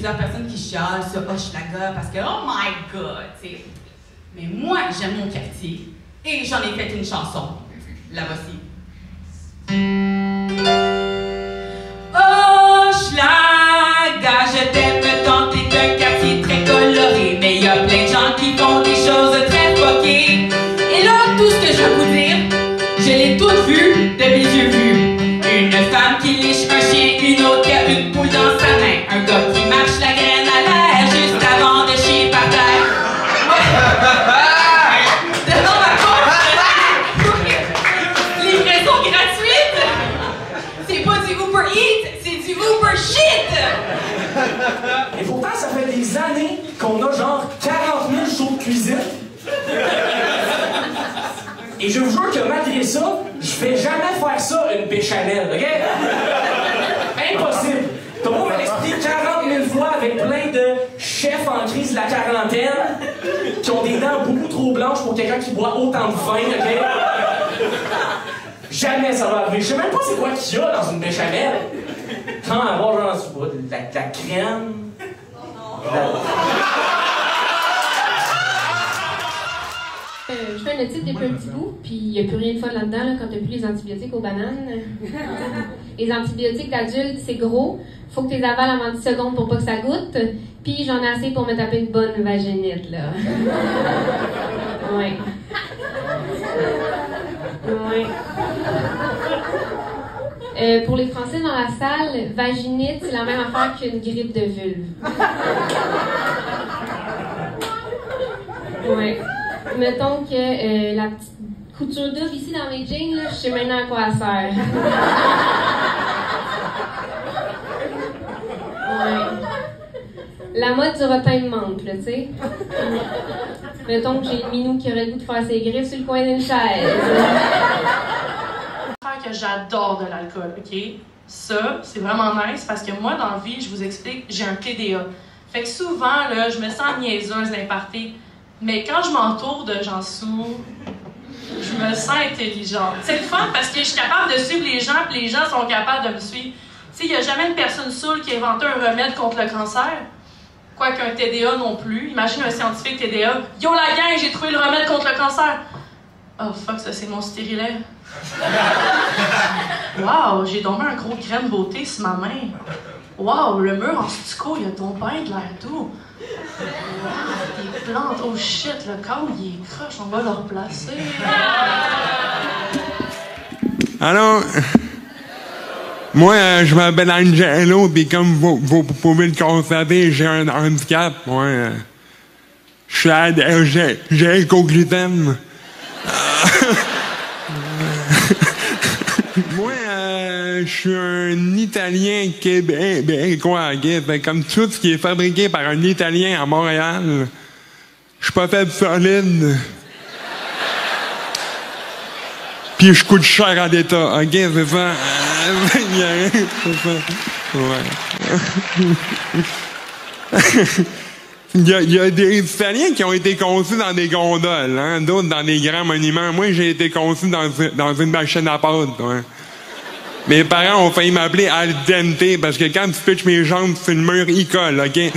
plusieurs personnes qui chialent sur Hochelaga parce que « Oh my God! » Mais moi, j'aime mon quartier et j'en ai fait une chanson. La voici. Hochelaga, je t'aime tant, t'es un quartier très coloré, mais il y a plein de gens qui font des choses très poquées. Et là, tout ce que je veux vous dire, je l'ai toute vue de mes yeux vus. Une femme qui liche un chien, une autre qui a une poule dans sa main, un gars qui marche la graine à l'air juste avant de chier par terre. Ouais. Devant ma porte, livraison gratuite. C'est pas du Uber Eats, c'est du Uber Shit. Il faut pas, ça fait des années qu'on a genre 40 000 shows de cuisine. Et je vous jure que malgré ça, je vais jamais faire ça une béchamel, ok? Impossible! T'as beau me l'expliquer 40 000 fois avec plein de chefs en crise de la quarantaine qui ont des dents beaucoup trop blanches pour quelqu'un qui boit autant de vin, ok? Jamais ça va arriver. Je sais même pas c'est quoi qu'il y a dans une béchamel. Tant à avoir genre de la crème. Oh. Je fais le titre depuis un petit bout, puis il n'y a plus rien de fun là-dedans là, quand tu n'as plus les antibiotiques aux bananes. Les antibiotiques d'adultes, c'est gros. Faut que tu les avales avant 10 secondes pour pas que ça goûte. Puis j'en ai assez pour me taper une bonne vaginite, là. Ouais. Ouais. Pour les Français dans la salle, vaginite, c'est la même affaire qu'une grippe de vulve. Ouais. Mettons que la petite couture d'œuf ici dans mes jeans, là, je sais maintenant à quoi elle sert. Ouais. La mode du rotin me manque, là, tu sais. Mettons que j'ai une minou qui aurait le goût de faire ses griffes sur le coin d'une chaise. L'affaire que j'adore de l'alcool, OK? Ça, c'est vraiment nice parce que moi, dans la vie, je vous explique, j'ai un TDA. Fait que souvent, là, je me sens niaiseuse d'imparter. Mais quand je m'entoure de gens sourds, je me sens intelligente. C'est le fun parce que je suis capable de suivre les gens et les gens sont capables de me suivre. Tu sais, il n'y a jamais une personne saoule qui a inventé un remède contre le cancer. Quoique un TDA non plus. Imagine un scientifique TDA. « Yo la gang, j'ai trouvé le remède contre le cancer! » Oh fuck, ça c'est mon stérilet. Wow, j'ai tombé un gros grain de beauté sur ma main. Wow, le mur en stucco, il a ton pain de l'air doux. Wow, des plantes, oh shit, le corps il est croche, on va le replacer. Alors, moi je m'appelle Angelo, puis comme vous pouvez le constater, j'ai un handicap. Moi, je suis allergique au gluten. Moi, je suis un Italien québécois, okay? Comme tout ce qui est fabriqué par un Italien à Montréal, je suis pas fait solide. Puis je coûte cher à l'État, ok? C'est ça. C'est ça. Ouais. Il y a des Italiens qui ont été conçus dans des gondoles, hein? D'autres dans des grands monuments. Moi, j'ai été conçu dans une machine à pâte. Ouais. Mes parents ont failli m'appeler al dente parce que quand tu pitches mes jambes sur le mur, ils collent, OK?